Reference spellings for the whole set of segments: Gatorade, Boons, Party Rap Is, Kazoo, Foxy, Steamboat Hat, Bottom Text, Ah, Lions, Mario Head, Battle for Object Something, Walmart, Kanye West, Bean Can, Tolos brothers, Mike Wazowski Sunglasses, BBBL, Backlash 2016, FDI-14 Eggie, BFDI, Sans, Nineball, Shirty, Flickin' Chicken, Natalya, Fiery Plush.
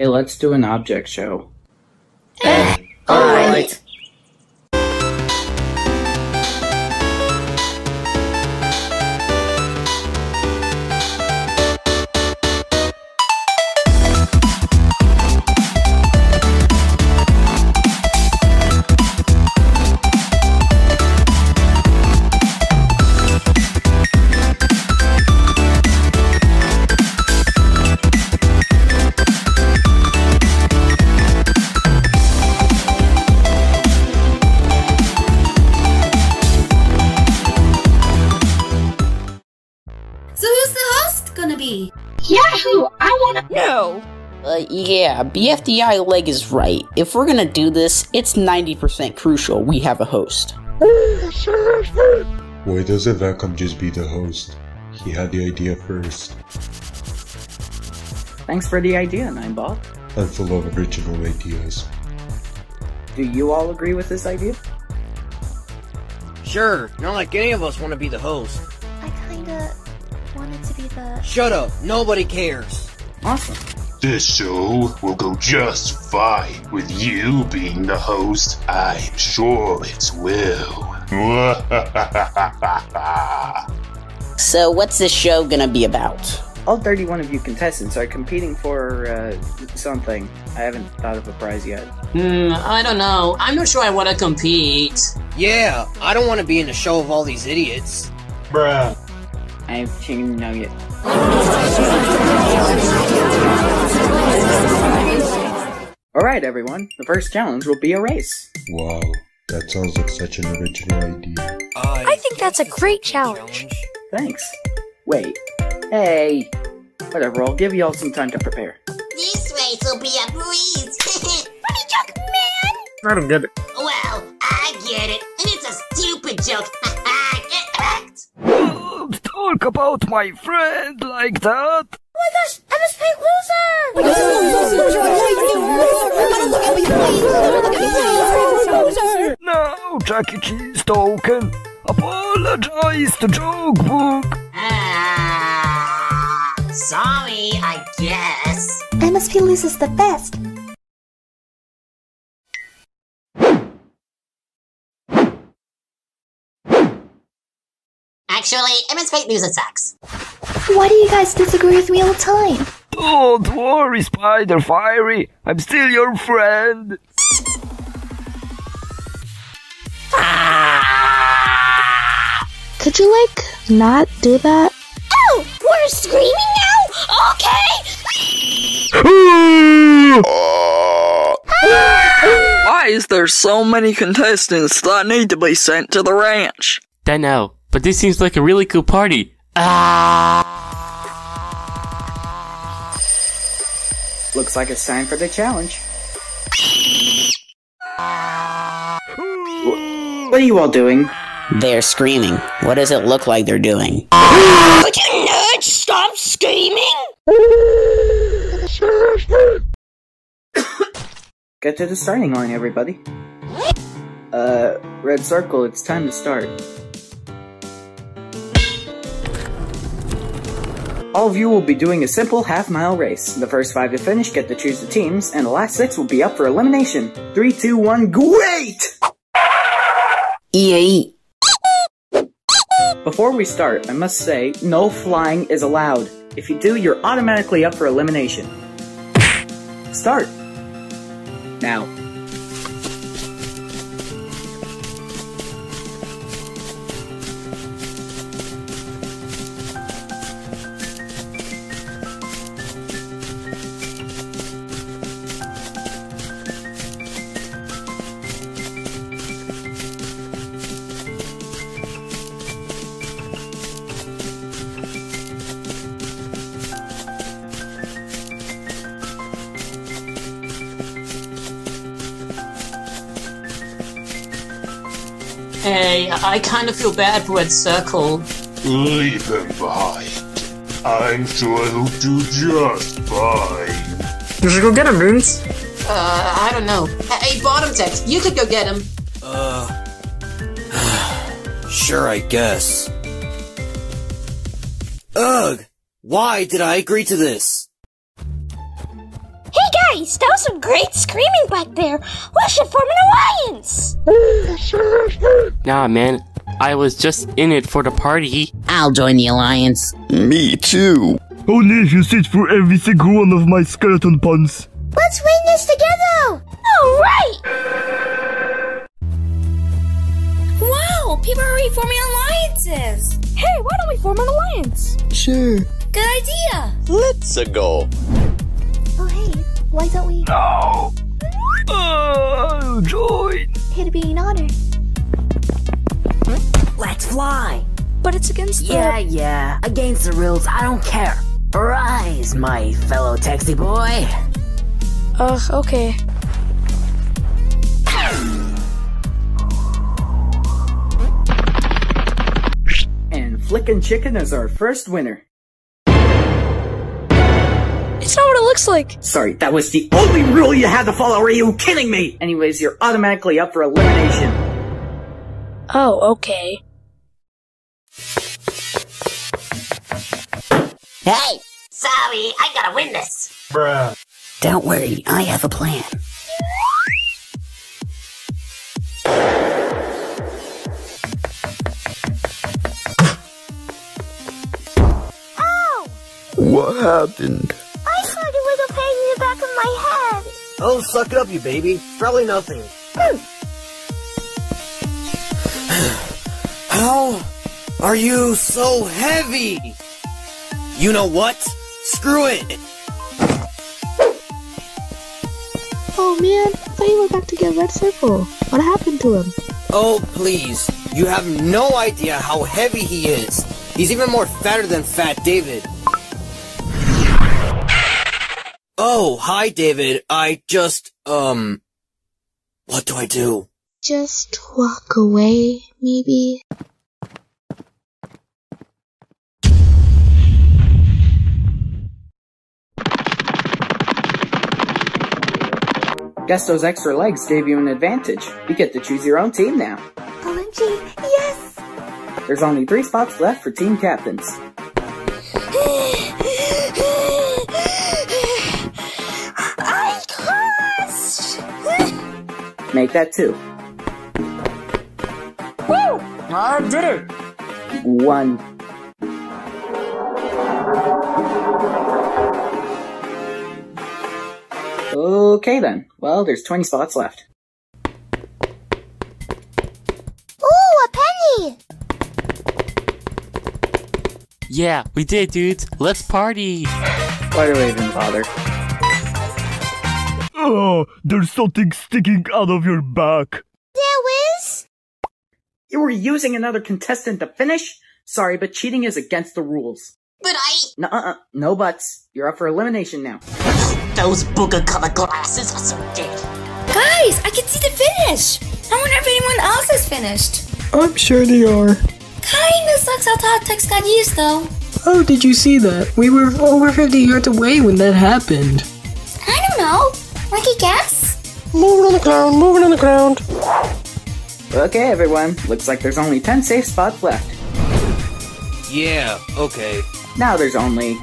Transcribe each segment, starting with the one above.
Hey, let's do an object show. Alright. Yeah, BFDI leg is right. If we're gonna do this, it's 90% crucial we have a host. Why doesn't Wacom just be the host? He had the idea first. Thanks for the idea, Ninebot. I'm full of original ideas. Do you all agree with this idea? Sure, not like any of us want to be the host. I kinda wanted to be the... Shut up, nobody cares. Awesome. This show will go just fine with you being the host. I'm sure it will. So what's this show gonna be about? All 31 of you contestants are competing for, something. I haven't thought of a prize yet. I don't know. I'm not sure I want to compete. Yeah, I don't want to be in the show of all these idiots. Bruh. I have chicken nugget. Alright everyone, the first challenge will be a race. Wow, that sounds like such an original idea. I think that's a great challenge. Thanks. Wait. Hey. Whatever, I'll give y'all some time to prepare. This race will be a breeze. Funny joke, man! I don't get it. Well, I get it. And it's a stupid joke. Don't talk about my friend like that! Oh my gosh, M.S.P. Loser! Now, Jackie Cheese token, apologize to Jokebook! Sorry, I guess. M.S.P. Loser's the best. Actually, M.S.P. Loser sucks. Why do you guys disagree with me all the time? Don't worry, Spider Fiery. I'm still your friend. Could you, like, not do that? Oh, we're screaming now? Okay. Why is there so many contestants that need to be sent to the ranch? I know. But this seems like a really cool party. Looks like it's time for the challenge. What are you all doing? They're screaming. What does it look like they're doing? Could you nerds stop screaming? Get to the starting line, everybody. Red Circle, it's time to start. All of you will be doing a simple half-mile race. The first 5 to finish get to choose the teams, and the last 6 will be up for elimination. 3, 2, 1, GREAT! EAE. Before we start, I must say, no flying is allowed. If you do, you're automatically up for elimination. Start! Now. Hey, I kind of feel bad for Red Circle. Leave him behind. I'm sure he'll do just fine. You should go get him, Boons. I don't know. Hey, Bottom Text, you could go get him. Sure, I guess. Ugh! Why did I agree to this? Hey, guys! Cherries, that was some great screaming back there. We should form an alliance. Nah, man. I was just in it for the party. I'll join the alliance. Me too. Oh, Liz, you sit for every single one of my skeleton puns. Let's win this together. All right. Wow, people are already forming alliances. Hey, why don't we form an alliance? Sure. Good idea. Let's go. Oh, hey, why don't we? No. Join. It'd be an honor. Let's fly! But it's against the... Yeah, against the rules, I don't care. Rise, my fellow taxi boy! Okay. And Flickin' Chicken is our first winner. It's not what it looks like! Sorry, that was the only rule you had to follow, are you kidding me? Anyways, you're automatically up for elimination. Oh, okay. Hey! Sorry, I gotta win this! Bruh. Don't worry, I have a plan. Ow! What happened? I thought it was a pain in the back of my head. Oh, suck it up, you baby. Probably nothing. How are you so heavy? You know what? Screw it! Oh man, I thought you were back to get Red Circle. What happened to him? Oh please, you have no idea how heavy he is. He's even more fatter than Fat David. Oh, hi David. I just, what do I do? Just walk away, maybe? Guess those extra legs gave you an advantage. You get to choose your own team now. OMG, yes! There's only 3 spots left for team captains. I cursed! Make that 2. Woo! I did it! 1. Okay then. Well, there's 20 spots left. Ooh, a penny! Yeah, we did, dudes. Let's party! Why do we even bother? Oh, there's something sticking out of your back. You were using another contestant to finish? Sorry, but cheating is against the rules. But I... No buts. You're up for elimination now. Those booger-colored glasses are so dead. Guys, I can see the finish! I wonder if anyone else has finished. I'm sure they are. Kinda sucks how Top Text got used, though. Oh, did you see that? We were over 50 yards away when that happened. I don't know. Lucky guess? Moving on the ground. Okay, everyone. Looks like there's only 10 safe spots left. Yeah, okay. Now there's only...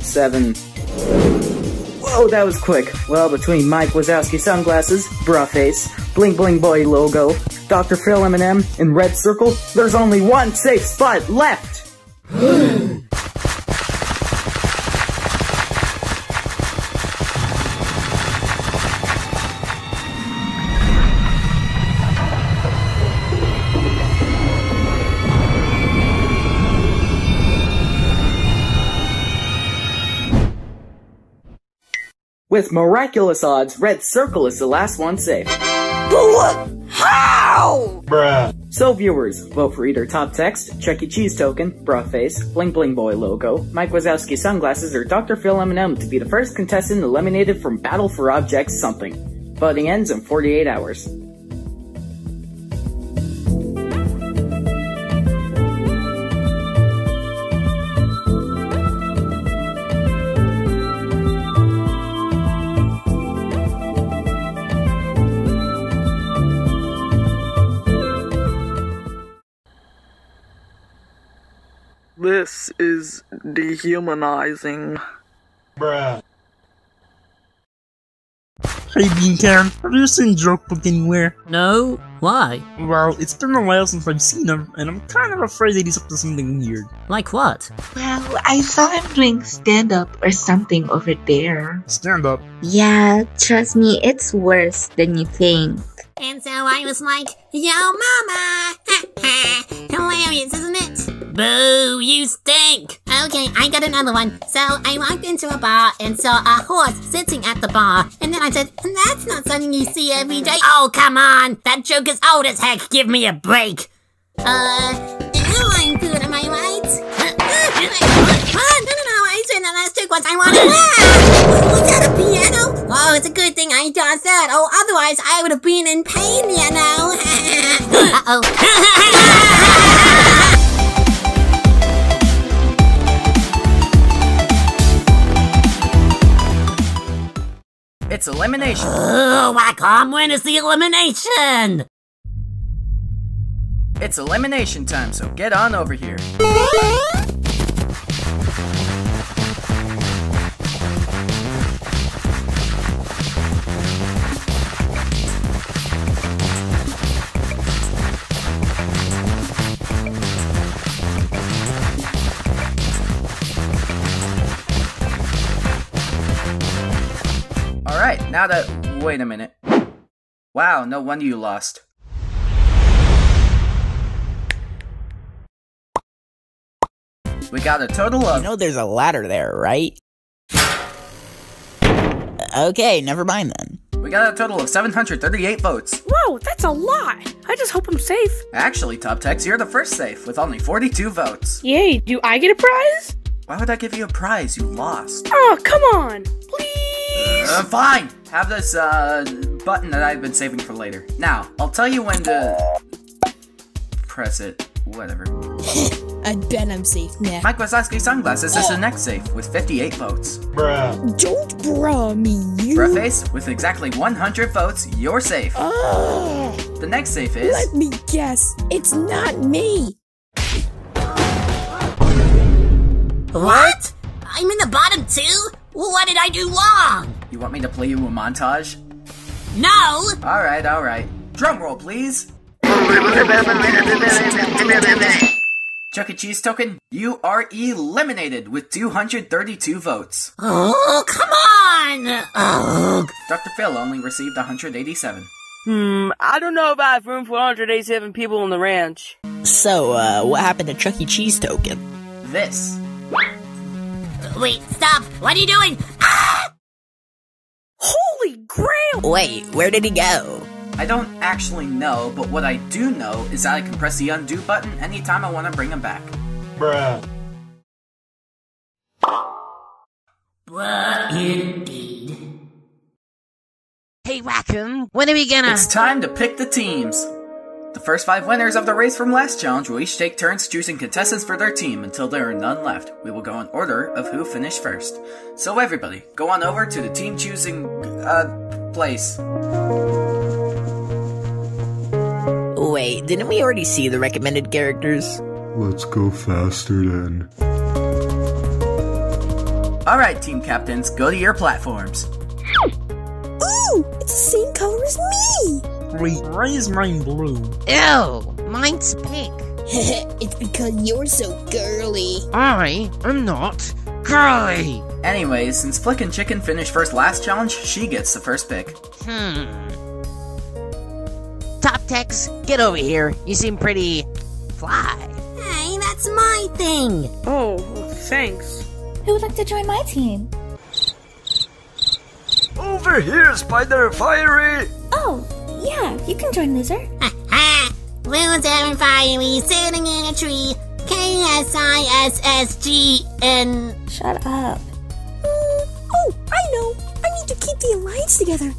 7. Whoa, that was quick. Well, between Mike Wazowski Sunglasses, Bruhface, Bling Bling Boy logo, Dr. Phil Eminem, and Red Circle, there's only 1 safe spot left! With miraculous odds, Red Circle is the last one safe. How? Bruh. So viewers, vote for either Top Text, Jackie Cheese token, Bruhface, Bling Bling Boy logo, Mike Wazowski Sunglasses, or Dr. Phil Eminem to be the first contestant eliminated from Battle for Object Something. Voting ends in 48 hours. This is dehumanizing. Bruh. Hey Bean Can, have you seen Jokebook anywhere? No, why? Well, it's been a while since I've seen him, and I'm kind of afraid that he's up to something weird. Like what? Well, I saw him doing stand-up or something over there. Stand-up? Yeah, trust me, it's worse than you think. And so I was like, yo mama! Hilarious, isn't it? Boo, you stink! Okay, I got another one. So I walked into a bar and saw a horse sitting at the bar. And then I said, that's not something you see every day. Oh, come on! That joke is old as heck! Give me a break! Airline food, am I right? No, I said the last joke was I wanted... Was that a piano? Oh, it's a good thing I dodged that. Oh, otherwise I would have been in pain, you know? Uh-oh. It's elimination. Oh, Wacom, when is the elimination? It's elimination time, so get on over here. Alright, now that- wait a minute. Wow, no wonder you lost. We got a total of- You know there's a ladder there, right? Okay, never mind then. We got a total of 738 votes. Whoa, that's a lot! I just hope I'm safe. Actually, Top Tex, you're the first safe, with only 42 votes. Yay, do I get a prize? Why would I give you a prize? You lost. Oh, come on! Please! Fine! Have this, button that I've been saving for later. Now, I'll tell you when to... press it. Whatever. I bet I'm safe now. Mike Wazowski Sunglasses is the next safe, with 58 votes. Bruh. Don't bruh me, you! Bruhface, with exactly 100 votes, you're safe. Oh. The next safe is... Let me guess, it's not me! What? I'm in the bottom two? What did I do wrong? You want me to play you a montage? No! Alright, alright. Drum roll, please! Jackie Cheese token, you are eliminated with 232 votes. Oh, come on! Oh. Dr. Phil only received 187. I don't know if I have room for 187 people on the ranch. So, what happened to Jackie Cheese token? This. Wait, stop! What are you doing? Ah! Holy grail! Wait, where did he go? I don't actually know, but what I do know is that I can press the undo button anytime I want to bring him back. Bruh. Bruh, indeed. Hey, Wacom, when are we gonna- It's time to pick the teams! The first 5 winners of the race from last challenge will each take turns choosing contestants for their team until there are none left. We will go in order of who finished first. So everybody, go on over to the team choosing, place. Wait, didn't we already see the recommended characters? Let's go faster then. Alright, team captains, go to your platforms. Ooh, it's the same color as me! Wait, why is mine blue? Ew, mine's pink. It's because you're so girly. I am not girly. Anyways, since Flickin' Chicken finished first last challenge, she gets the first pick. Top Tex, get over here. You seem pretty fly. Hey, that's my thing. Oh, thanks. Who would like to join my team? Over here, Spider Fiery. Oh. Yeah, you can join, Loser. Ha ha! Loser and Fiery sitting in a tree. K-S-I-S-S-G-N... Shut up. Oh, I know. I need to keep the alliance together.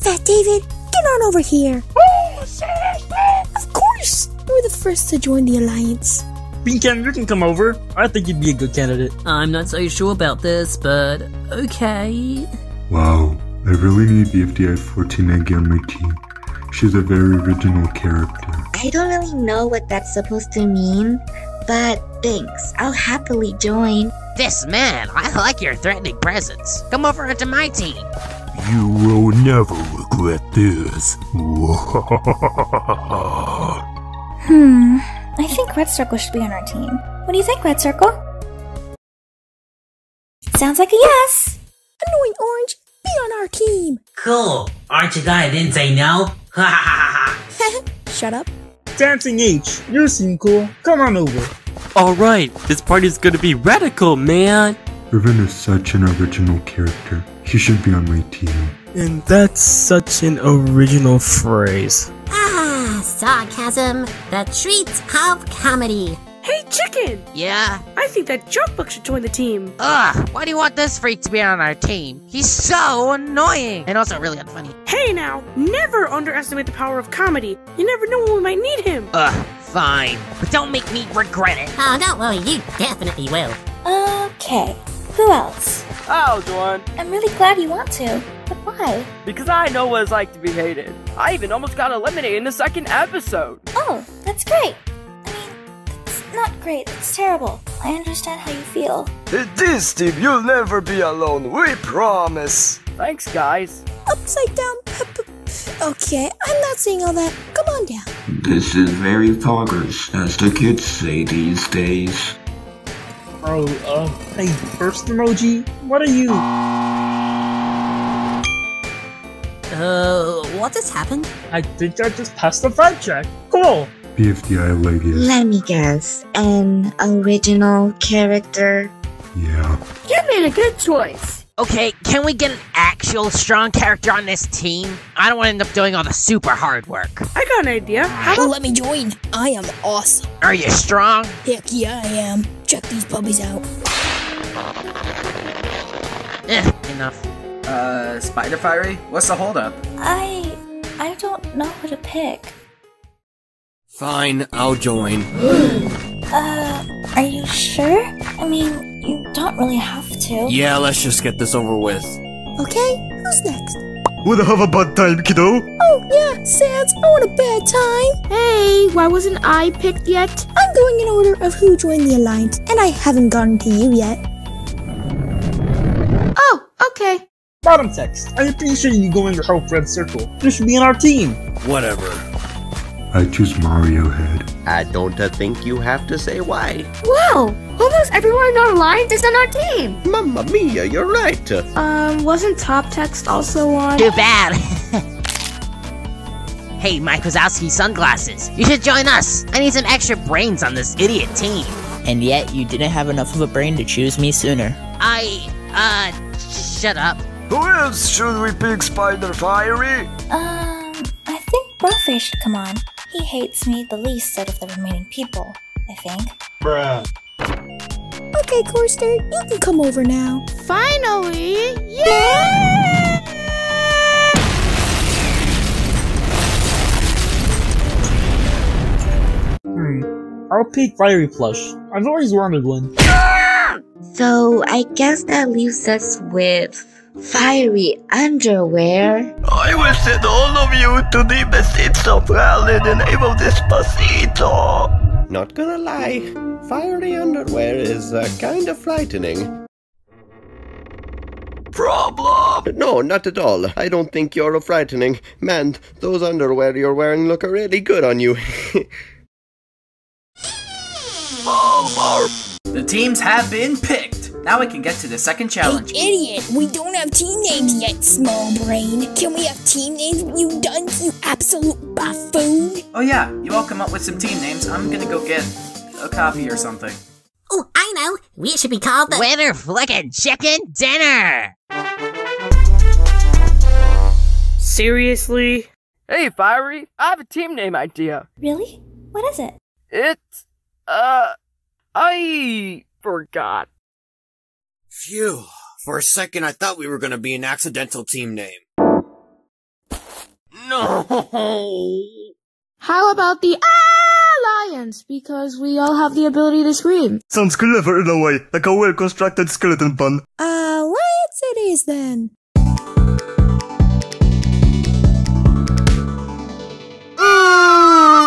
Fat David, get on over here. Oh, seriously? Of course. You were the first to join the alliance. Bean Can, you can come over. I think you'd be a good candidate. I'm not so sure about this, but okay. Wow, I really need the FDI-14 Eggie on my team. She's a very original character. I don't really know what that's supposed to mean, but thanks, I'll happily join. This man, I like your threatening presence. Come over onto my team. You will never regret this. I think Red Circle should be on our team. What do you think, Red Circle? Sounds like a yes! Annoying Orange, be on our team! Cool! Aren't you glad I didn't say no? Ha ha ha ha! Shut up. Dancing H, you seem cool. Come on over. Alright, this party's gonna be radical, man! Reven is such an original character. He should be on my team. And that's such an original phrase. Ah, sarcasm, the treat of comedy. Hey, Chicken! Yeah? I think that Jokebook should join the team. Ugh, why do you want this freak to be on our team? He's so annoying! And also really unfunny. Hey now, never underestimate the power of comedy. You never know when we might need him. Ugh, fine. But don't make me regret it. Oh, don't worry, you definitely will. Okay, who else? I'll join. I'm really glad you want to, but why? Because I know what it's like to be hated. I even almost got eliminated in the second episode. Oh, that's great. Not great, it's terrible. I understand how you feel. In this team, you'll never be alone, we promise. Thanks, guys. Upside down. Okay, I'm not saying all that. Come on down. This is very poggers, as the kids say these days. Bro, hey, Cursed Emoji, what are you? What has happened? I think I just passed the fact check. Cool. BFDI ladies. Let me guess, an original character? Yeah. You made a good choice. Okay, can we get an actual strong character on this team? I don't want to end up doing all the super hard work. I got an idea. How about let me join? I am awesome. Are you strong? Heck yeah, I am. Check these puppies out. Enough. Spider Fiery? What's the holdup? I don't know who to pick. Fine, I'll join. Are you sure? I mean, you don't really have to. Yeah, let's just get this over with. Okay, who's next? Wanna have a bad time, kiddo? Oh, yeah, Sans, I want a bad time. Hey, why wasn't I picked yet? I'm going in order of who joined the Alliance, and I haven't gotten to you yet. Oh, okay. Bottom Text, I appreciate you going to help Red Circle. You should be on our team. Whatever. I choose Mario Head. I don't think you have to say why. Wow! Almost everyone online is on our team! Mamma mia, you're right! Wasn't Top Text also on? Too bad! Hey, Mike Wazowski Sunglasses, you should join us! I need some extra brains on this idiot team! And yet, you didn't have enough of a brain to choose me sooner. Shut up. Who else should we pick, Spider Fiery? I think Brofe should come on. He hates me the least out of the remaining people, I think. Bruh. Okay, Corster, you can come over now. Finally! Yeah! I'll pick Fiery Plush. I've always wanted one. So, I guess that leaves us with Fiery underwear. I will send all of you to the Besito Prowl in the name of Despacito. Not gonna lie, Fiery underwear is kind of frightening. Problem? No, not at all. I don't think you're frightening. Man, those underwear you're wearing look really good on you. The teams have been picked. Now we can get to the second challenge. Hey, idiot! We don't have team names yet, small brain. Can we have team names, you dunce, you absolute buffoon? Oh yeah, you all come up with some team names. I'm gonna go get a copy or something. Oh, I know! We should be called the Winner Flickin' Chicken Dinner! Seriously? Hey, Fiery, I have a team name idea. Really? What is it? It's... I... forgot. Phew, for a second I thought we were gonna be an accidental team name. No. How about the Lions? Because we all have the ability to scream. Sounds clever in a way, like a well-constructed skeleton pun. Let's it is then.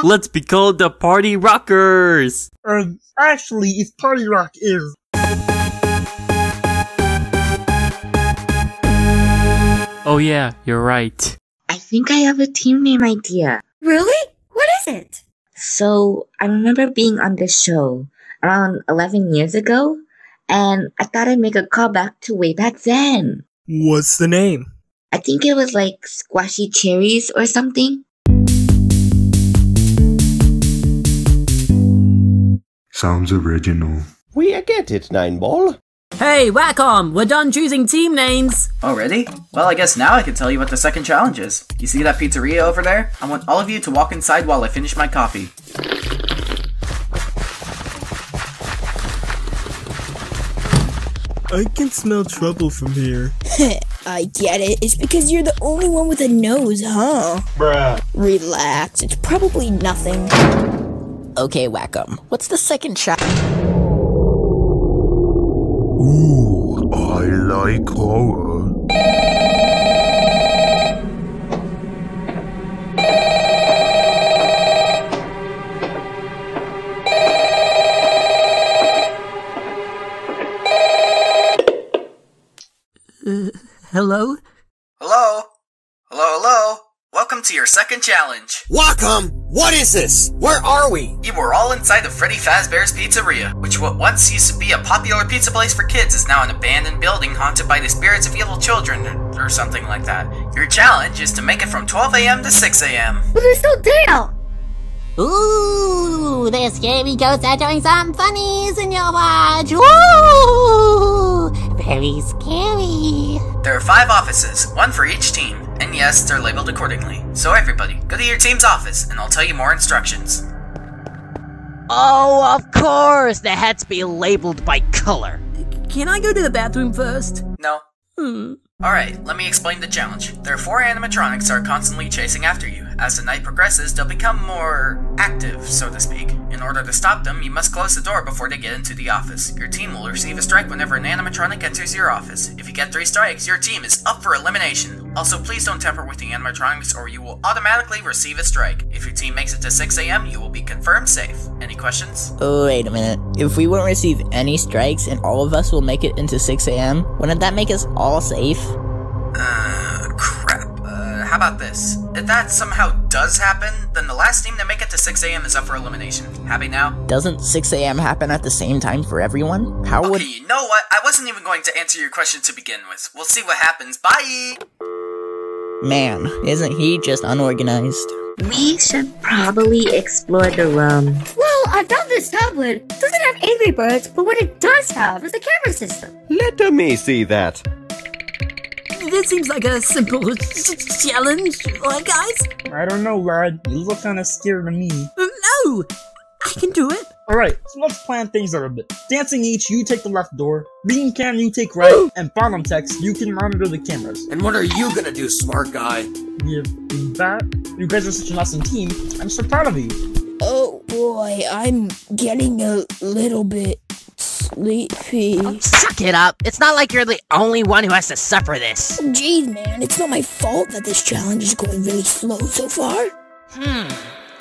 Let's be called the Party Rockers! Actually, it's Party Rock Is. Oh yeah, you're right. I think I have a team name idea. Really? What is it? So, I remember being on this show around 11 years ago, and I thought I'd make a callback to way back then. What's the name? I think it was like Squashy Cherries or something. Sounds original. We get it, Nineball. Hey, Wacom, we're done choosing team names. Already? Well, I guess now I can tell you what the second challenge is. You see that pizzeria over there? I want all of you to walk inside while I finish my coffee. I can smell trouble from here. I get it. It's because you're the only one with a nose, huh? Bruh. Relax. It's probably nothing. Okay, Wacom. What's the second shot? Ooh, I like horror. Hello? Hello? Hello, hello? Welcome to your second challenge. Wacom, what is this? Where are we? You were all inside of Freddy Fazbear's Pizzeria, which what once used to be a popular pizza place for kids is now an abandoned building haunted by the spirits of evil children, or something like that. Your challenge is to make it from 12 a.m. to 6 a.m. But there's no data! Ooh, the scary ghosts are doing some funnies in your watch! Ooh! Very scary. There are 5 offices, one for each team, and yes, they're labeled accordingly. So everybody, go to your team's office, and I'll tell you more instructions. Oh, of course! They had to be labeled by color. Can I go to the bathroom first? No. Alright, let me explain the challenge. There are 4 animatronics that are constantly chasing after you. As the night progresses, they'll become more active, so to speak. In order to stop them, you must close the door before they get into the office. Your team will receive a strike whenever an animatronic enters your office. If you get 3 strikes, your team is up for elimination. Also, please don't tamper with the animatronics or you will automatically receive a strike. If your team makes it to 6 a.m., you will be confirmed safe. Any questions? Oh, wait a minute. If we won't receive any strikes and all of us will make it into 6 a.m., wouldn't that make us all safe? Crap. How about this? If that somehow does happen, then the last team to make it to 6 a.m. is up for elimination. Happy now? Doesn't 6 a.m. happen at the same time for everyone? How would— Okay, you know what? I wasn't even going to answer your question to begin with. We'll see what happens. Bye! Man, isn't he just unorganized? We should probably explore the room. Well, I found this tablet. It doesn't have Angry Birds, but what it does have is a camera system. Let me see that. This seems like a simple challenge, right guys? I don't know, lad. You look kinda scared of me. No! I can do it. Alright, so let's plan things out a bit. Dancing H, you take the left door. Bean Can, you take right. Ooh. And Bottom Text, you can monitor the cameras. And what are you gonna do, smart guy? Give back. You guys are such an awesome team. I'm so proud of you. Oh boy, I'm getting a little bit sleepy. Oh, suck it up! It's not like you're the only one who has to suffer this. Jeez, man, it's not my fault that this challenge is going really slow so far.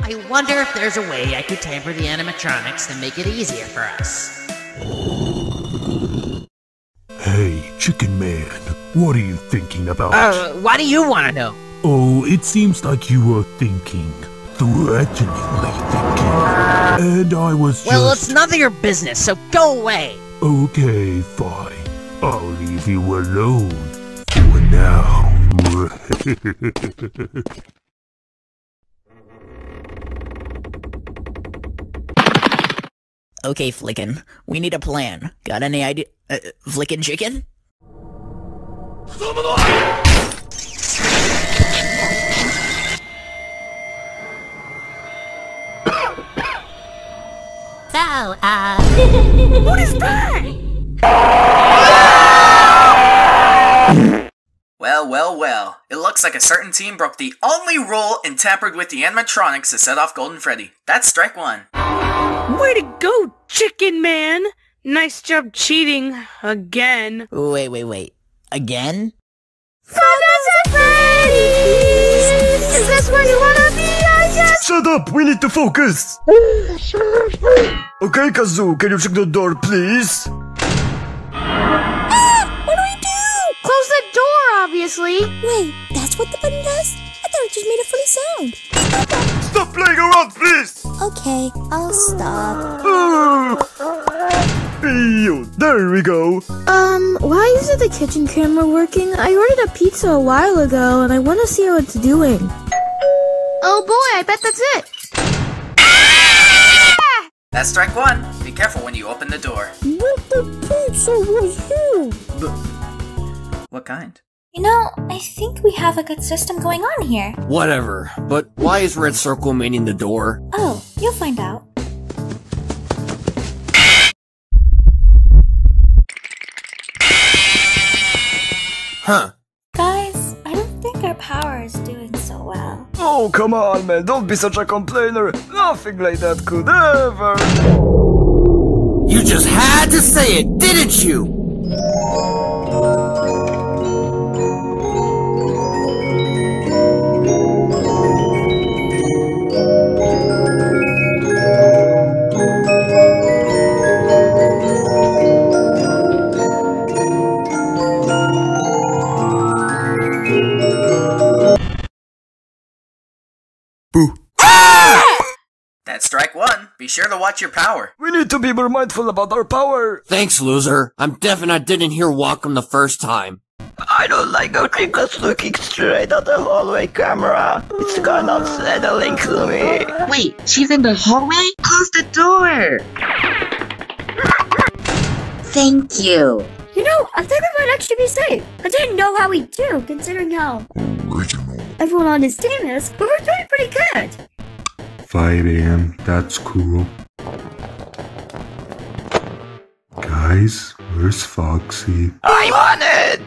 I wonder if there's a way I could tamper the animatronics to make it easier for us. Hey, Chicken Man, what are you thinking about? Why do you want to know? Oh, it seems like you were thinking. Threateningly thinking. And I was just— Well, it's none of your business, so go away! Okay, fine. I'll leave you alone. For now. Okay, Flickin'. We need a plan. Got any idea? Flickin' Chicken? What is that? Well. It looks like a certain team broke the only rule and tampered with the animatronics to set off Golden Freddy. That's strike 1. Way to go, Chicken Man! Nice job cheating. Again. Wait. Again? Frodo's a Freddy's! Is this where you wanna be? Shut up! We need to focus! Okay, Kazoo, can you check the door, please? Ah! What do we do? Close that door, obviously! Seriously? Wait, that's what the button does? I thought it just made a funny sound. Stop playing around, please! Okay, I'll stop. There we go. Why isn't the kitchen camera working? I ordered a pizza a while ago, and I want to see how it's doing. Oh boy, I bet that's it. Ah! That's strike one. Be careful when you open the door. But the pizza was huge. What kind? You know, I think we have a good system going on here. Whatever, but why is Red Circle meaning the door? Oh, you'll find out. Huh. Guys, I don't think our power is doing so well. Oh, come on, man. Don't be such a complainer. Nothing like that could ever. You just had to say it, didn't you? Boo. Ah! That's strike one. Be sure to watch your power. We need to be more mindful about our power. Thanks, loser. I'm deaf and I didn't hear Wacom the first time. I don't like how Crinkle's looking straight at the hallway camera. It's kind of unsettling to me. Wait, she's in the hallway? Close the door. Thank you. You know, I think we might actually be safe. I didn't know how we do, considering how everyone on his team is, but we're doing pretty good. 5 a.m. That's cool. Guys, where's Foxy? I want it!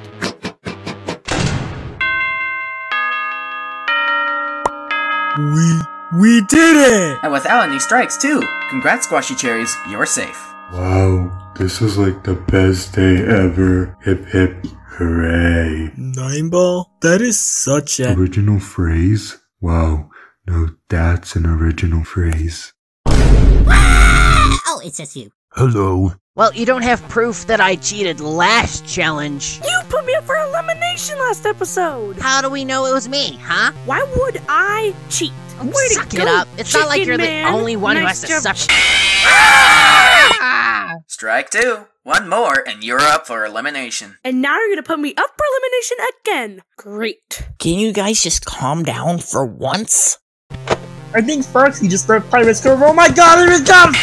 We did it! And without any strikes, too. Congrats, Squashy Cherries. You're safe. Wow, this is like the best day ever. Hip hip. Hooray. Nineball? That is such an original phrase? Wow, no, that's an original phrase. Oh, it's just you. Hello. Well, you don't have proof that I cheated last challenge. You put me up for elimination last episode. How do we know it was me, huh? Why would I cheat? Oh, way suck to go, it up. It's not like you're man. The only one nice who has to job. Suck Strike two. One more, and you're up for elimination. And now you're gonna put me up for elimination again. Great. Can you guys just calm down for once? I think Foxy just started Party Rap Is. Oh my god, here it comes!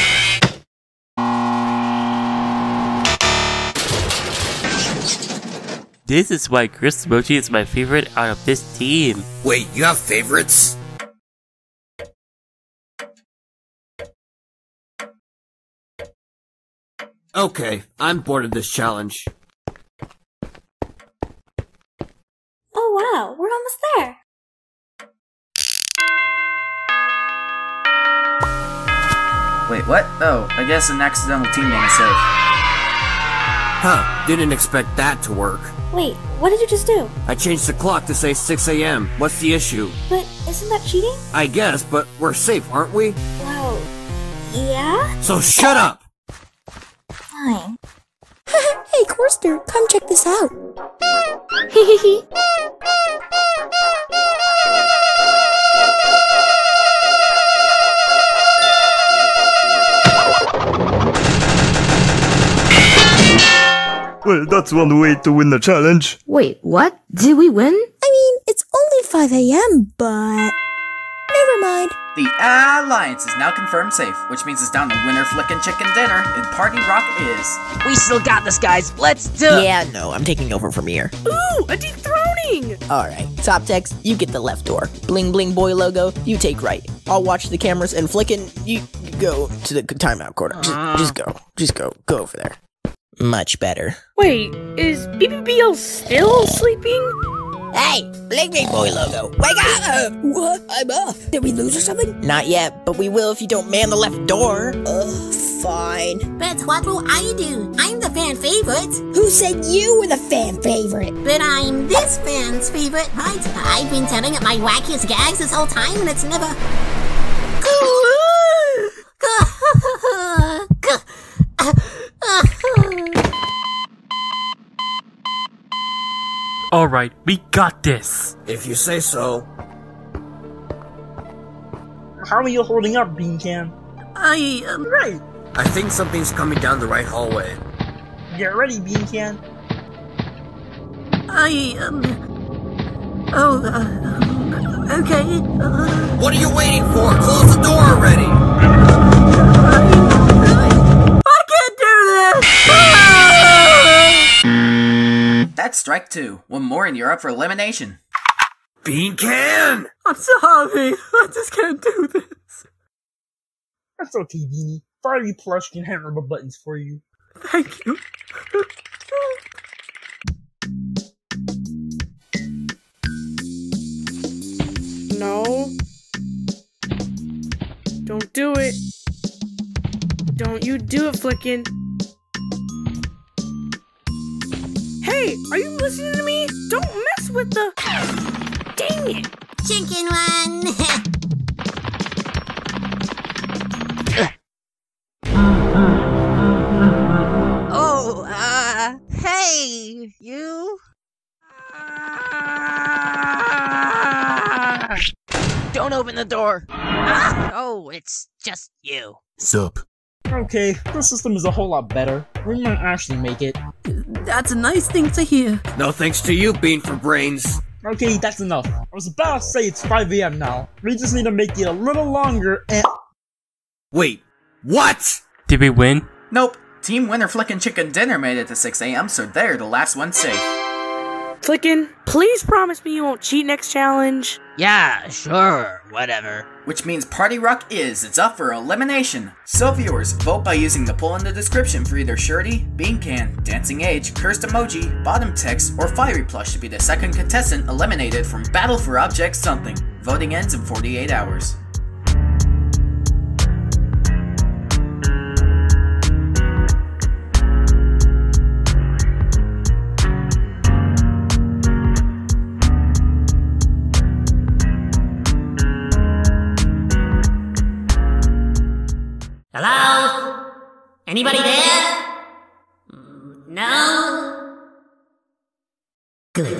This is why Cursed Emoji is my favorite out of this team. Wait, you have favorites? Okay, I'm bored of this challenge. Oh wow, we're almost there! Wait, what? Oh, I guess an accidental teammate is safe. Huh, didn't expect that to work. Wait, what did you just do? I changed the clock to say 6 a.m. What's the issue? But isn't that cheating? I guess, but we're safe, aren't we? Wow, yeah? So shut up! Haha, hey Corster, come check this out. Hehehe. Well, that's one way to win the challenge. Wait, what? Did we win? I mean, it's only 5 a.m., but never mind. The Alliance is now confirmed safe, which means it's down to winner Flickin' Chicken Dinner, and Party Rock Is. We still got this, guys. Let's do it! Yeah, no, I'm taking over from here. Ooh, a dethroning! Alright, Top Text, you get the left door. Bling Bling Boy logo, you take right. I'll watch the cameras, and Flickin', you go to the timeout corner. Just go over there. Much better. Wait, is BBBL still sleeping? Hey! Bling Bling Boy logo! Wake up! What? I'm off. Did we lose or something? Not yet, but we will if you don't man the left door. Fine. But what will I do? I'm the fan favorite. Who said you were the fan favorite? But I'm this fan's favorite, right? I've been telling it my wackiest gags this whole time and it's never... All alright, we got this. If you say so. How are you holding up, Bean Can? I am right. I think something's coming down the right hallway. Get ready, Bean Can. Okay. What are you waiting for? Close the door already! I can't do this! Ah! That's strike two. One more and you're up for elimination. Bean Can! I'm sorry, I just can't do this. That's okay, Beanie. Fiery Plush can handle the buttons for you. Thank you. No. Don't do it. Don't you do it, Flickin'. Hey, are you listening to me? Don't mess with the... Dang it! Chicken one! Hey, you? Don't open the door! Oh, it's just you. Sup? Okay, this system is a whole lot better. We might actually make it. That's a nice thing to hear. No thanks to you, Bean for Brains. Okay, that's enough. I was about to say it's 5 a.m. now. We just need to make it a little longer and... Wait, what? Did we win? Nope. Team winner Flickin' Chicken Dinner made it to 6 a.m., so they're the last one safe. Flickin', please promise me you won't cheat next challenge. Yeah, sure, whatever. Which means Party Rock Is. It's up for elimination. So viewers, vote by using the poll in the description for either Shirty, Bean Can, Dancing H, Cursed Emoji, Bottom Text, or Fiery Plush to be the second contestant eliminated from Battle for Object Something. Voting ends in 48 hours. Hello? Anybody there? No? Good.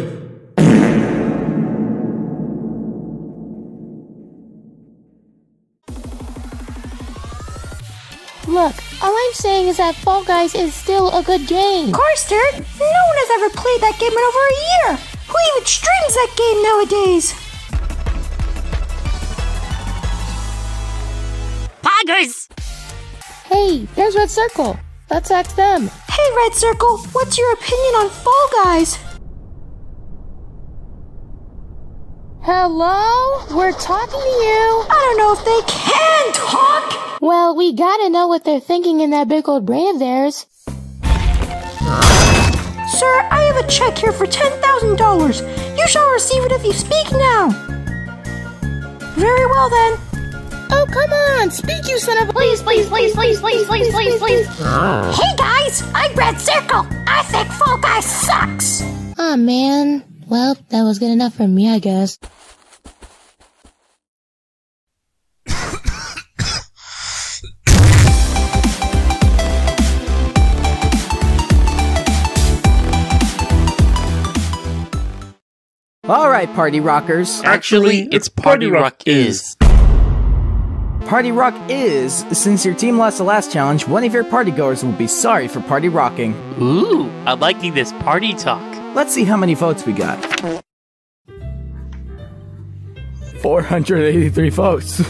Look, all I'm saying is that Fall Guys is still a good game. Corster, no one has ever played that game in over a year. Who even streams that game nowadays? Poggers! Hey, there's Red Circle. Let's ask them. Hey, Red Circle, what's your opinion on Fall Guys? Hello? We're talking to you. I don't know if they can talk! Well, we gotta know what they're thinking in that big old brain of theirs. Sir, I have a check here for $10,000. You shall receive it if you speak now. Very well, then. Oh, come on! Speak, you son of a- Please! Hey, guys! I'm Red Circle! I think Fall Guys sucks! Aw, man. Well, that was good enough for me, I guess. Alright, Party Rockers. Actually, it's Party Rock Is. Party Rock Is, since your team lost the last challenge, one of your partygoers will be sorry for party rocking. Ooh, I'm liking this party talk. Let's see how many votes we got. 483 votes.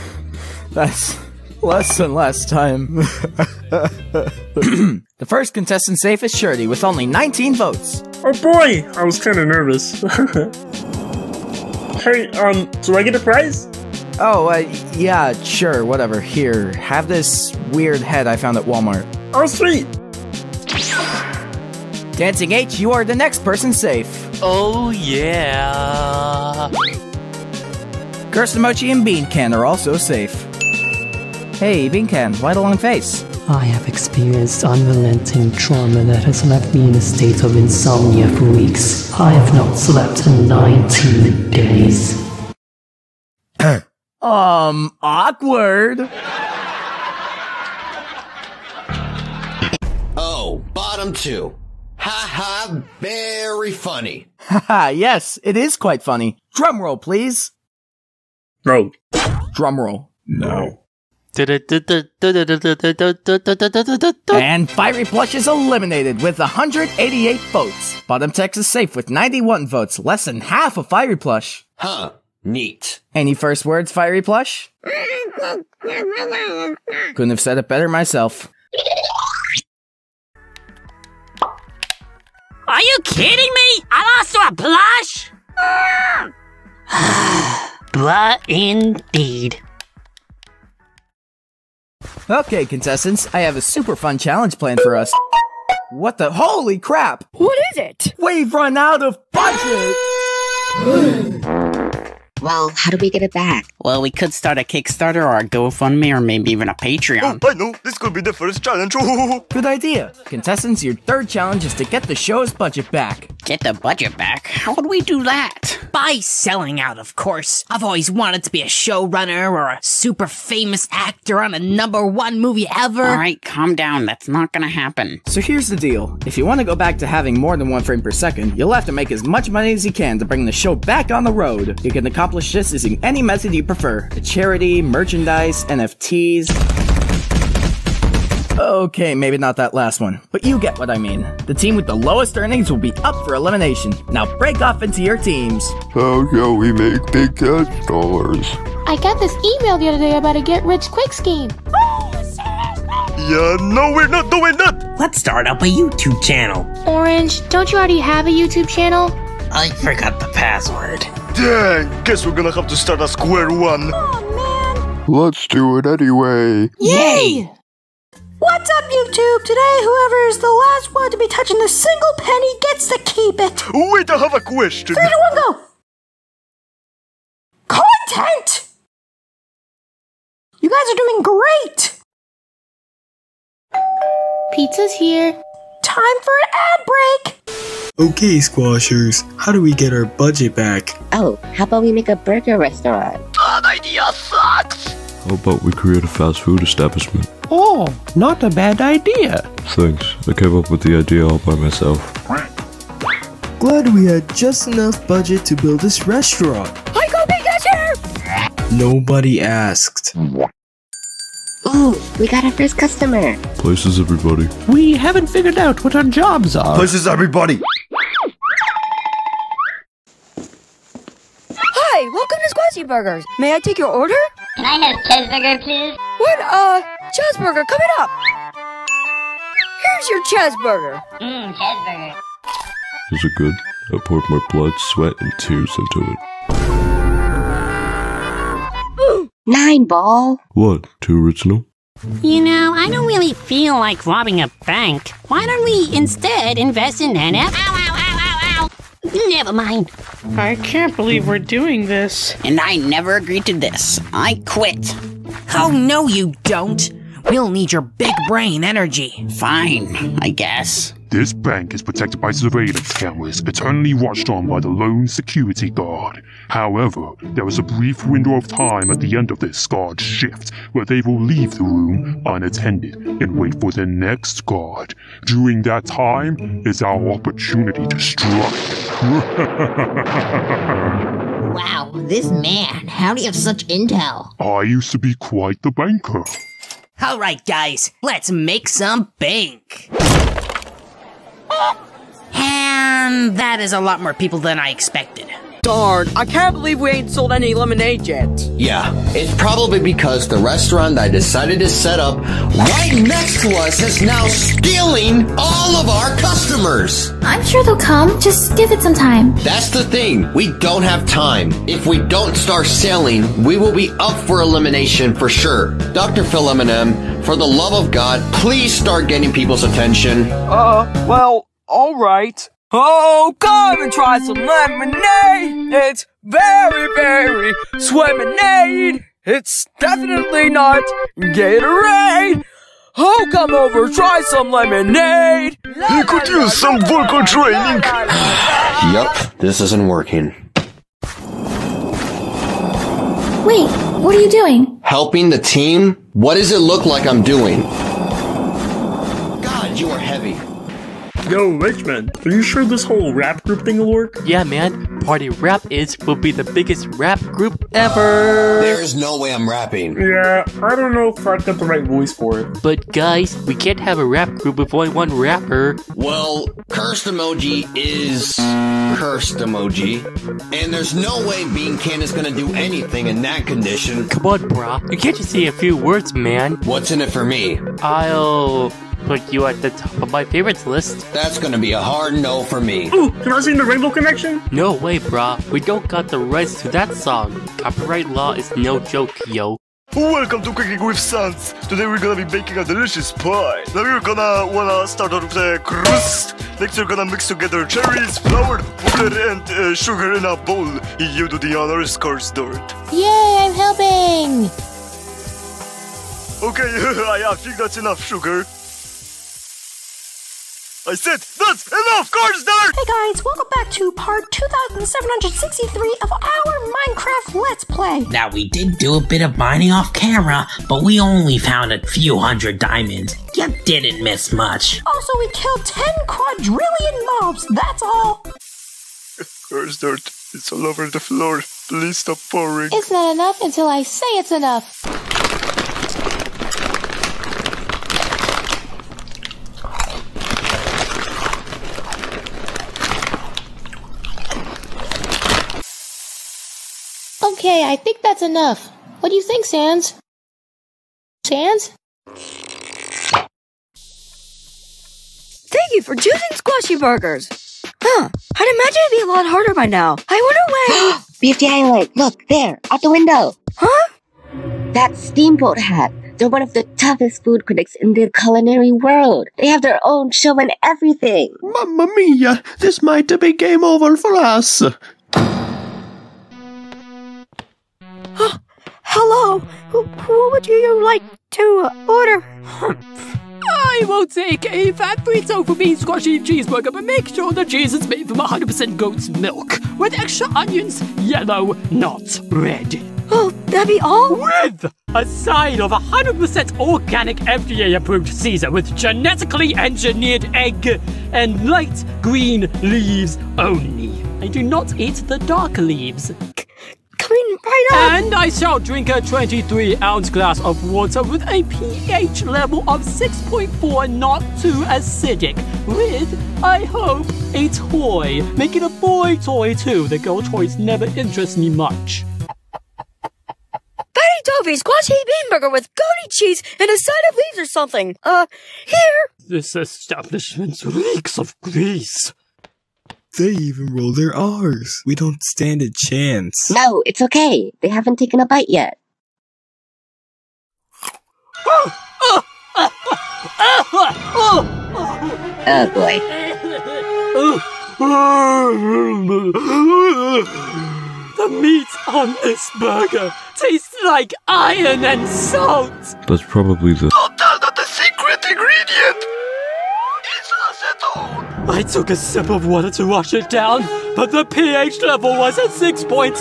That's less than last time. The first contestant safe is Shirty with only 19 votes. Oh boy, I was kinda nervous. Hey, do I get a prize? Oh, yeah, sure, whatever. Here, have this weird head I found at Walmart. Oh, sweet! Dancing H, you are the next person safe. Oh, yeah. Cursed Emoji and Bean Can are also safe. Hey, Bean Can, why the long face? I have experienced unrelenting trauma that has left me in a state of insomnia for weeks. I have not slept in 19 days. Awkward. Oh, bottom two. Ha ha, very funny. Ha ha, yes, it is quite funny. Drumroll, please. No. Drumroll. No. And Fiery Plush is eliminated with 188 votes. Bottom Text is safe with 91 votes, less than half of Fiery Plush. Huh, neat. Any first words, Fiery Plush? Couldn't have said it better myself. Are you kidding me? I'm also a plush? Blah indeed. Okay, contestants, I have a super fun challenge planned for us. What the- Holy crap! What is it? We've run out of budget! Well, how do we get it back? Well, we could start a Kickstarter or a GoFundMe or maybe even a Patreon. Oh, I know! This could be the first challenge! Good idea! Contestants, your third challenge is to get the show's budget back. Get the budget back? How would we do that? By selling out, of course. I've always wanted to be a showrunner or a super famous actor on a #1 movie ever. Alright, calm down. That's not gonna happen. So here's the deal. If you want to go back to having more than 1 frame per second, you'll have to make as much money as you can to bring the show back on the road. You can accomplish this using any method you prefer. A charity, merchandise, NFTs... Okay, maybe not that last one, but you get what I mean. The team with the lowest earnings will be up for elimination. Now break off into your teams. How shall we make big cash dollars? I got this email the other day about a get-rich-quick scheme. Yeah, no, we're not doing that! Let's start up a YouTube channel. Orange, don't you already have a YouTube channel? I forgot the password. Dang, guess we're gonna have to start at square 1. Oh, man. Let's do it anyway. Yay! What's up, YouTube? Today, whoever is the last one to be touching a single penny gets to keep it. Wait, I have a question. 3, 2, 1, go! Content! You guys are doing great! Pizza's here. Time for an ad break! Okay, Squashers, how do we get our budget back? Oh, how about we make a burger restaurant? That idea sucks! How about we create a fast food establishment? Oh, not a bad idea. Thanks, I came up with the idea all by myself. Glad we had just enough budget to build this restaurant. I go big here! Nobody asked. Ooh, we got our first customer. Places, everybody. We haven't figured out what our jobs are. Places, everybody. Hi, welcome to Squashy Burgers. May I take your order? Can I have cheeseburger, please? What? Cheeseburger coming up. Here's your cheeseburger. Mmm, cheeseburger. Is it good? I poured my blood, sweat, and tears into it. 9 Ball. What? Too original? You know, I don't really feel like robbing a bank. Why don't we instead invest in NFTs? Never mind. I can't believe we're doing this. And I never agreed to this. I quit. Oh, no, you don't. We'll need your big brain energy. Fine, I guess. This bank is protected by surveillance cameras, eternally watched on by the lone security guard. However, there is a brief window of time at the end of this guard shift where they will leave the room unattended and wait for the next guard. During that time is our opportunity to strike. Wow, this man, how do you have such intel? I used to be quite the banker. Alright guys, let's make some bank. And that is a lot more people than I expected. Darn, I can't believe we ain't sold any lemonade yet. Yeah, it's probably because the restaurant I decided to set up right next to us is now stealing all of our customers. I'm sure they'll come, just give it some time. That's the thing, we don't have time. If we don't start selling, we will be up for elimination for sure. Dr. Phil Eminem, for the love of God, please start getting people's attention. Well, alright. Oh, come and try some lemonade. It's very, very swemonade. It's definitely not Gatorade. Oh, come over, try some lemonade. You could use some vocal training. Yup, this isn't working. Wait, what are you doing? Helping the team? What does it look like I'm doing? God, you are heavy. Yo, Richmond, are you sure this whole rap group thing will work? Yeah, man. Party Rap Is will be the biggest rap group ever. There is no way I'm rapping. Yeah, I don't know if I got the right voice for it. But guys, we can't have a rap group with only one rapper. Well, Cursed Emoji is Cursed Emoji. And there's no way Bean Can is gonna do anything in that condition. Come on, brah. You can't just say a few words, man. What's in it for me? I'll put you at the top of my favorites list. That's gonna be a hard no for me. Ooh, can I sing the Rainbow Connection? No way, brah. We don't got the rights to that song. Copyright law is no joke, yo. Welcome to Cooking with Sans. Today we're gonna be baking a delicious pie. Now we're gonna wanna start off with the crust. Next we're gonna mix together cherries, flour, water, and sugar in a bowl. You do the honors, Corster. Yay, I'm helping! Okay, I think that's enough sugar. I said, that's enough, Corster! Hey guys, welcome back to part 2763 of our Minecraft Let's Play. Now, we did do a bit of mining off camera, but we only found a few hundred diamonds. You didn't miss much. Also, we killed 10 quadrillion mobs, that's all. Corster, it's all over the floor. Please stop pouring. It's not enough until I say it's enough. Okay, I think that's enough. What do you think, Sans? Sans? Thank you for choosing Squashy Burgers. Huh, I'd imagine it'd be a lot harder by now. I wonder where... BFDI alert, look, there, out the window. Huh? That steamboat hat. They're one of the toughest food critics in the culinary world. They have their own show and everything. Mamma mia, this might be game over for us. Hello, who would you like to order? I will take a fat-free tofu-bean squashy cheeseburger, but make sure the cheese is made from 100% goat's milk, with extra onions, yellow, not red. Oh, that'd be all? With a side of 100% organic FDA-approved Caesar with genetically engineered egg and light green leaves only. I do not eat the dark leaves. Right up. And I shall drink a 23-ounce glass of water with a pH level of 6.4, not too acidic, with, I hope, a toy. Make it a boy toy too. The girl toys never interest me much. Fatty Toffee squashy bean burger with goaty cheese and a side of leaves or something. Here. This establishment reeks of grease. They even roll their R's. We don't stand a chance. No, it's okay. They haven't taken a bite yet. Oh boy. The meat on this burger tastes like iron and salt. That's probably the... Don't tell them the secret ingredient! I took a sip of water to wash it down, but the pH level was at 6.2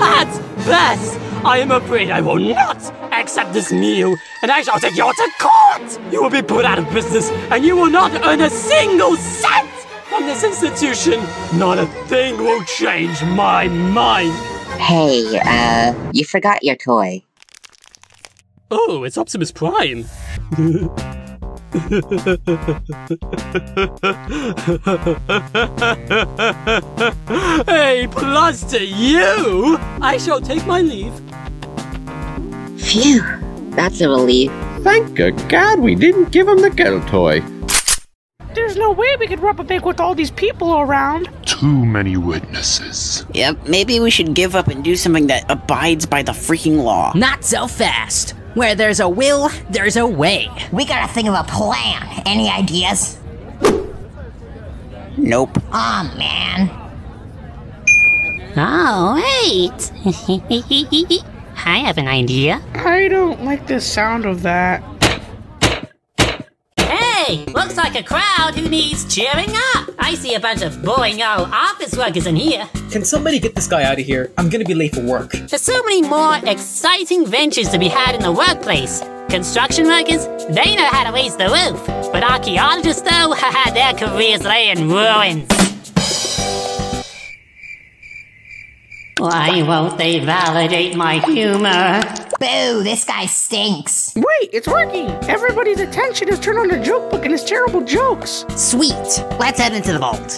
at best. I am afraid I will not accept this meal, and I shall take you to court. You will be put out of business, and you will not earn a single cent from this institution. Not a thing will change my mind. Hey, you forgot your toy. Oh, it's Optimus Prime. Hey, plus to you! I shall take my leave. Phew, that's a relief. Thank good God we didn't give him the girl toy. There's no way we could rubber bake with all these people around. Too many witnesses. Yep, maybe we should give up and do something that abides by the freaking law. Not so fast. Where there's a will, there's a way. We gotta think of a plan. Any ideas? Nope. Aw, oh, man. Oh, wait. I have an idea. I don't like the sound of that. Hey, looks like a crowd who needs cheering up. I see a bunch of boring old office workers in here. Can somebody get this guy out of here? I'm gonna be late for work. There's so many more exciting ventures to be had in the workplace. Construction workers, they know how to raise the roof. But archaeologists, though, haha, their careers lay in ruins. Why won't they validate my humor? Boo, this guy stinks. Wait, it's working. Everybody's attention is turned on to Jokebook and his terrible jokes. Sweet. Let's head into the vault.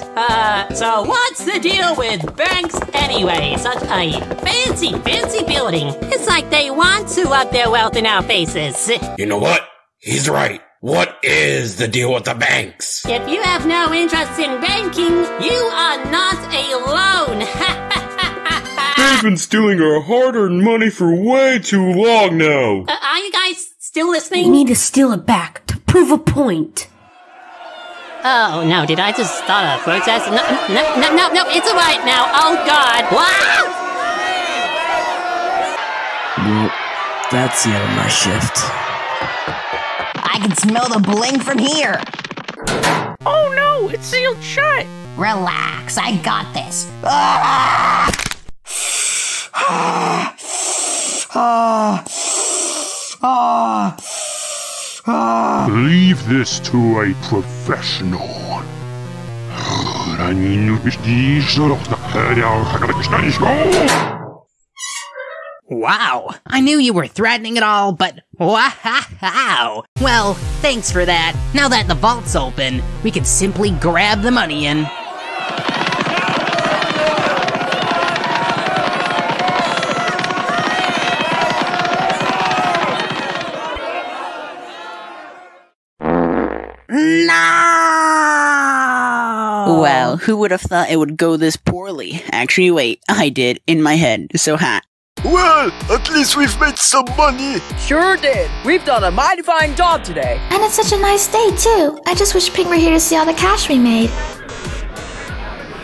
So what's the deal with banks anyway? Such a fancy, fancy building. It's like they want to up their wealth in our faces. You know what? He's right. What is the deal with the banks? If you have no interest in banking, you are not alone. Ha ha! They've been stealing our hard-earned money for way too long now. Are you guys still listening? We need to steal it back to prove a point. Oh, no, did I just start a protest? No, it's all right now. Oh, God. Wow! Well, that's the end of my shift. I can smell the bling from here. Oh, no, it's sealed shut. Relax, I got this. Ah! Leave this to a professional. Wow, I knew you were threatening it all, but wow. Well, thanks for that. Now that the vault's open, we can simply grab the money and... Well, who would have thought it would go this poorly? Actually, wait, I did, in my head, so ha. Well, at least we've made some money. Sure did. We've done a mighty fine job today. And it's such a nice day, too. I just wish Ping were here to see all the cash we made.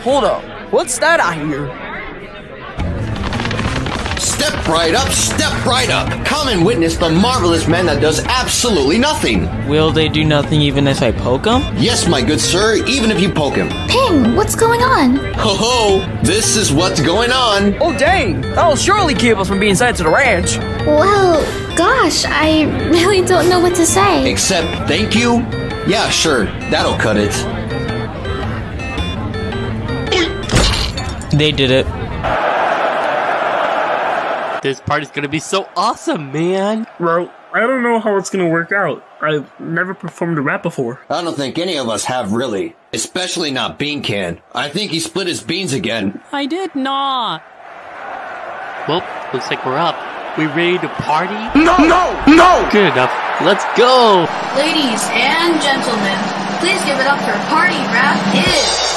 Hold up. What's that I hear? Step right up, step right up. Come and witness the marvelous man that does absolutely nothing. Will they do nothing even if I poke him? Yes, my good sir, even if you poke him. Ping, what's going on? Ho ho, this is what's going on. Oh dang, that'll surely keep us from being sent to the ranch. Well, gosh, I really don't know what to say. Except, thank you? Yeah, sure, that'll cut it. They did it. This party's gonna be so awesome, man. Well, I don't know how it's gonna work out. I've never performed a rap before. I don't think any of us have, really. Especially not Bean Can. I think he split his beans again. I did not. Well, looks like we're up. We ready to party? No, no, no! Good enough. Let's go! Ladies and gentlemen, please give it up for Party Rap Is.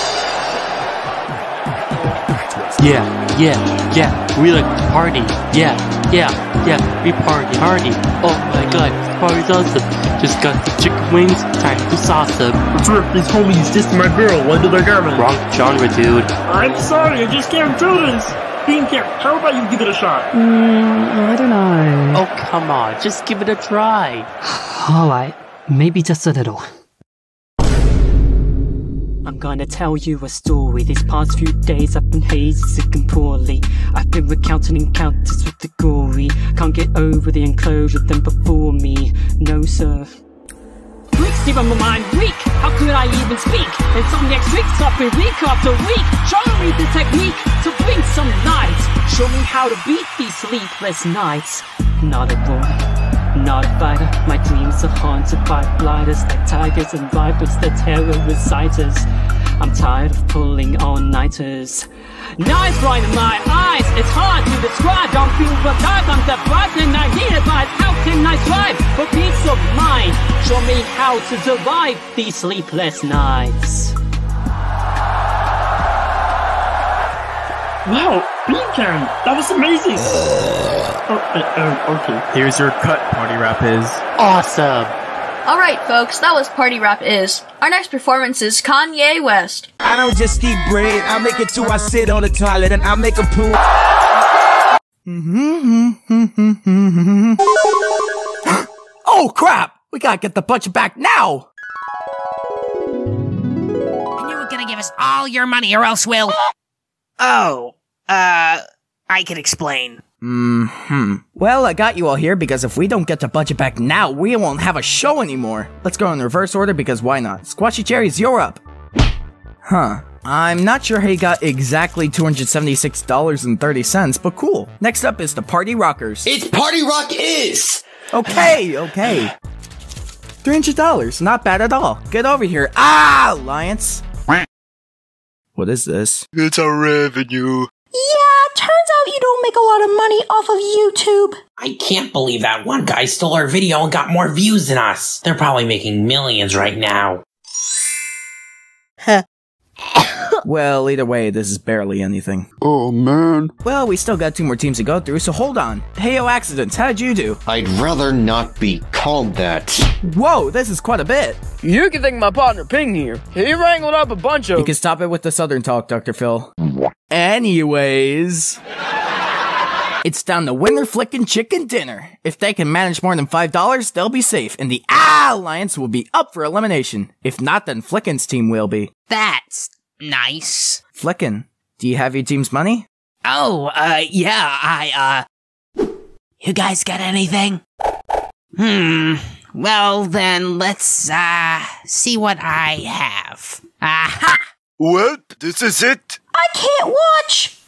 Yeah, yeah, yeah, we like to party. Yeah, yeah, yeah, we party, party. Oh my god, this party's awesome. Just got the chicken wings, time to sauce them. What's up, these homies dissed my girl, what did I got? Wrong genre, dude. I'm sorry, I just can't do this. Bean Can, how about you give it a shot? I don't know. Oh, come on, just give it a try. Alright, maybe just a little. I'm gonna tell you a story. These past few days I've been hazy, sick and poorly. I've been recounting encounters with the gory. Can't get over the enclosure of them before me. No sir. Weeks leave on my mind weak. How could I even speak? And some next weeks I've been week after week. Show me the technique to bring some light. Show me how to beat these sleepless nights. Not a boy, not a fighter, my dreams are haunted by blighters like tigers and vipers, the terror reciters. I'm tired of pulling all-nighters. Knives right in my eyes, it's hard to describe. Don't feel alive, I'm deprived and I need advice. How can I strive for peace of mind? Show me how to survive these sleepless nights. Wow, Bean Can, that was amazing! Okay. Here's your cut, Party Rap Is. Awesome! Alright, folks, that was Party Rap Is. Our next performance is Kanye West. I don't just eat bread, I make it too, I sit on the toilet and I make a poo. Oh, crap! We gotta get the budget back now! And you were gonna give us all your money or else we'll... Oh, I can explain. Well, I got you all here because if we don't get the budget back now, we won't have a show anymore. Let's go in reverse order because why not? Squashy Cherries, you're up. Huh. I'm not sure how he got exactly $276.30, but cool. Next up is the Party Rockers. It's Party Rock Is! Okay. $300, not bad at all. Get over here. Ah, Lions. What is this? It's our revenue. Yeah, turns out you don't make a lot of money off of YouTube. I can't believe that one guy stole our video and got more views than us. They're probably making millions right now. Huh. Well, either way, this is barely anything. Oh, man. Well, we still got two more teams to go through, so hold on. Heyo Accidents, how'd you do? I'd rather not be called that. Whoa, this is quite a bit. You can thank my partner Ping here. He wrangled up a bunch of— You can stop it with the southern talk, Dr. Phil. Anyways... It's down to winner Flickin' Chicken dinner. If they can manage more than $5, they'll be safe, and the Alliance will be up for elimination. If not, then Flickin's team will be. That's nice. Flickin', do you have your team's money? Oh, yeah, You guys got anything? Well then, let's, see what I have. Aha! What? This is it? I can't watch!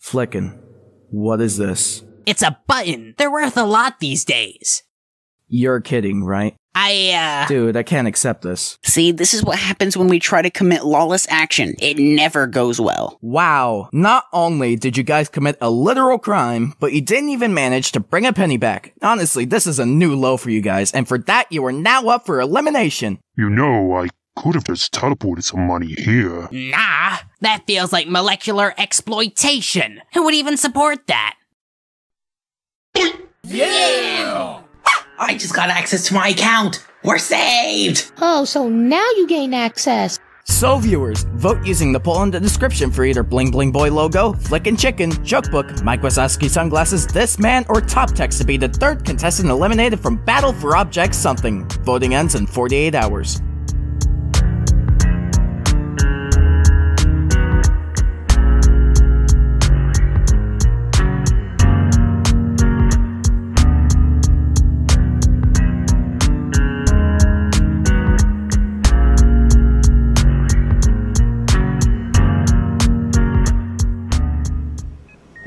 Flickin'. What is this? It's a button. They're worth a lot these days. You're kidding, right? Dude, I can't accept this. See, this is what happens when we try to commit lawless action. It never goes well. Wow. Not only did you guys commit a literal crime, but you didn't even manage to bring a penny back. Honestly, this is a new low for you guys, and for that, you are now up for elimination. You know, I could have just teleported some money here. Nah, that feels like molecular exploitation. Who would even support that? Yeah! I just got access to my account. We're saved! Oh, so now you gain access. So viewers, vote using the poll in the description for either Bling Bling Boy logo, Flickin' Chicken, Jokebook, Mike Wazowski Sunglasses, This Man, or Top Text to be the third contestant eliminated from Battle for Object Something. Voting ends in 48 hours.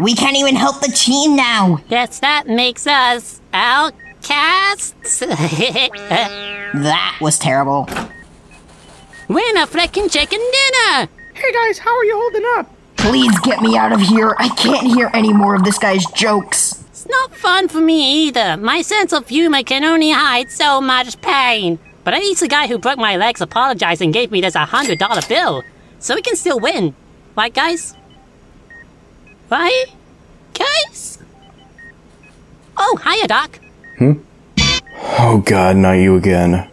We can't even help the team now. Guess that makes us outcasts. That was terrible. Win a Flickin' Chicken dinner! Hey guys, how are you holding up? Please get me out of here. I can't hear any more of this guy's jokes. It's not fun for me either. My sense of humor can only hide so much pain. But at least the guy who broke my legs apologized and gave me this $100 bill. So we can still win. Right, guys? Right? Guys? Oh, hiya, Doc. Oh, God, not you again.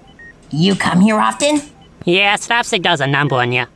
You come here often? Yeah, Slapstick does a number on you.